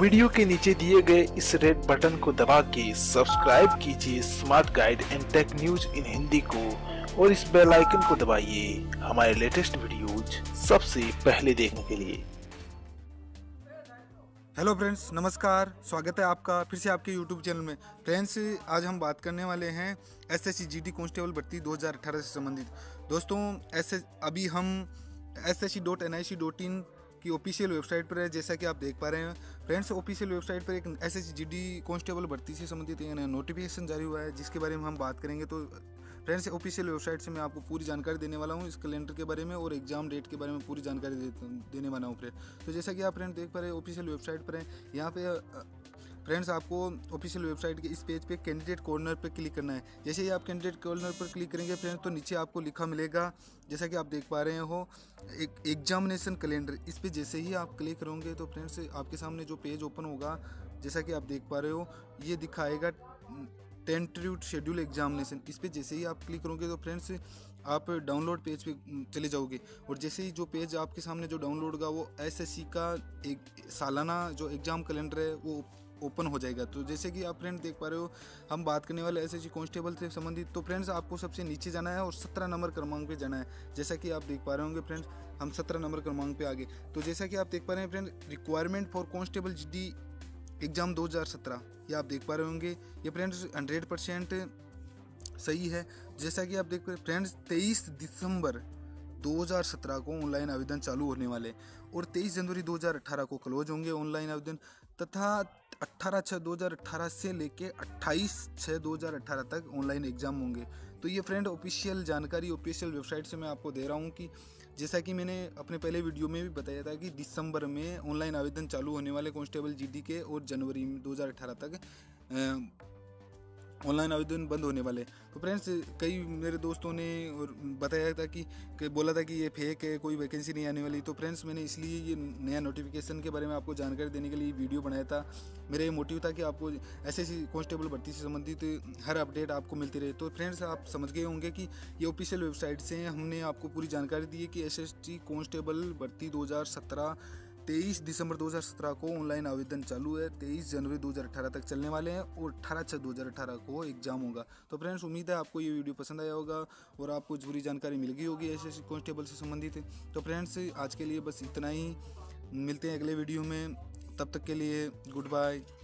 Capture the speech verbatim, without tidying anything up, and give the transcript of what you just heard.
Video के नीचे दिए गए इस रेड बटन को दबा के सब्सक्राइब कीजिए smart guide and tech news in Hindi को और इस बेल आइकन को दबाइए हमारे लेटेस्ट वीडियोज सबसे पहले देखने के लिए। हेलो फ्रेंड्स, नमस्कार, स्वागत है आपका फिर से आपके यूट्यूब चैनल में। फ्रेंड्स, आज हम बात करने वाले हैं एसएससी जीडी कांस्टेबल भर्ती दो हज़ार अठारह से संबंधित। दोस्तों, एस अभी हम S S C dot N I C dot in की ऑफिशियल वेबसाइट पर है, जैसा कि आप देख पा रहे हैं। फ्रेंड्स, ऑफिशियल वेबसाइट पर एक एसएससी जीडी कांस्टेबल भर्ती से संबंधित नोटिफिकेशन जारी हुआ है, जिसके बारे में हम बात करेंगे। तो फ्रेंड्स, ऑफिशियल वेबसाइट से मैं आपको पूरी जानकारी देने वाला हूँ, इस कैलेंडर के बारे में और एग्जाम डेट के बारे में पूरी जानकारी दे, देने वाला हूँ फ्रेंड। तो जैसा कि आप फ्रेंड देख पा रहे हैं, ऑफिशियल वेबसाइट पर है। यहाँ पे फ्रेंड्स, आपको ऑफिशियल वेबसाइट के इस पेज पे कैंडिडेट कॉर्नर पर क्लिक करना है। जैसे ही आप कैंडिडेट कॉर्नर पर क्लिक करेंगे फ्रेंड्स, तो नीचे आपको लिखा मिलेगा, जैसा कि आप देख पा रहे हो, एक एग्जामिनेशन कैलेंडर। इस पर जैसे ही आप क्लिक करोगे तो फ्रेंड्स, आपके सामने जो पेज ओपन होगा, जैसा कि आप देख पा रहे हो, ये दिखाएगा टेंटेटिव शेड्यूल एग्जामिनेशन। इस पर जैसे ही आप क्लिक करोगे तो फ्रेंड्स, आप डाउनलोड पेज पे चले जाओगे। और जैसे ही जो पेज आपके सामने जो डाउनलोड होगा, वो एसएससी का एक सालाना जो एग्ज़ाम कैलेंडर है वो ओपन हो जाएगा। तो जैसे कि आप फ्रेंड देख पा रहे हो, हम बात करने वाले एसएससी कांस्टेबल से संबंधित। तो फ्रेंड्स, आपको सबसे नीचे जाना है और सत्रह नंबर क्रमांक पे जाना है। जैसा कि आप देख पा रहे होंगे फ्रेंड्स, हम सत्रह नंबर क्रमांक पे आ गए। तो जैसा कि आप देख पा रहे हैं friend, requirement for constable GD exam दो हज़ार सत्रह, ये आप देख पा रहे होंगे। ये फ्रेंड्स हंड्रेड परसेंट सही है। जैसा कि आप देख पा रहे फ्रेंड्स, तेईस दिसंबर दो हज़ार सत्रह को ऑनलाइन आवेदन चालू होने वाले और तेईस जनवरी दो हज़ार अठारह को क्लोज होंगे ऑनलाइन आवेदन, तथा अठारह छः दो हज़ार अठारह से लेके अट्ठाईस छः दो हज़ार अठारह तक ऑनलाइन एग्ज़ाम होंगे। तो ये फ्रेंड ऑफिशियल जानकारी ऑफिशियल वेबसाइट से मैं आपको दे रहा हूँ। कि जैसा कि मैंने अपने पहले वीडियो में भी बताया था कि दिसंबर में ऑनलाइन आवेदन चालू होने वाले कांस्टेबल जीडी के और जनवरी दो हज़ार अठारह तक ऑनलाइन आवेदन बंद होने वाले। तो फ्रेंड्स, कई मेरे दोस्तों ने और बताया था कि, कि बोला था कि ये फेक है, कोई वैकेंसी नहीं आने वाली। तो फ्रेंड्स, मैंने इसलिए ये नया नोटिफिकेशन के बारे में आपको जानकारी देने के लिए वीडियो बनाया था। मेरा ये मोटिव था कि आपको एसएससी कांस्टेबल भर्ती से संबंधित हर अपडेट आपको मिलती रहे। तो फ्रेंड्स, आप समझ गए होंगे कि ये ऑफिशियल वेबसाइट से हमने आपको पूरी जानकारी दी है कि एसएससी कांस्टेबल भर्ती दो हज़ार सत्रह तेईस दिसंबर दो हज़ार सत्रह को ऑनलाइन आवेदन चालू है, तेईस जनवरी दो हज़ार अठारह तक चलने वाले हैं और अठारह छः दो हज़ार अठारह को एग्जाम होगा। तो फ्रेंड्स, उम्मीद है आपको ये वीडियो पसंद आया होगा और आपको पूरी जानकारी मिल गई होगी एसएससी कांस्टेबल से संबंधित। तो फ्रेंड्स, आज के लिए बस इतना ही, मिलते हैं अगले वीडियो में, तब तक के लिए गुड बाय।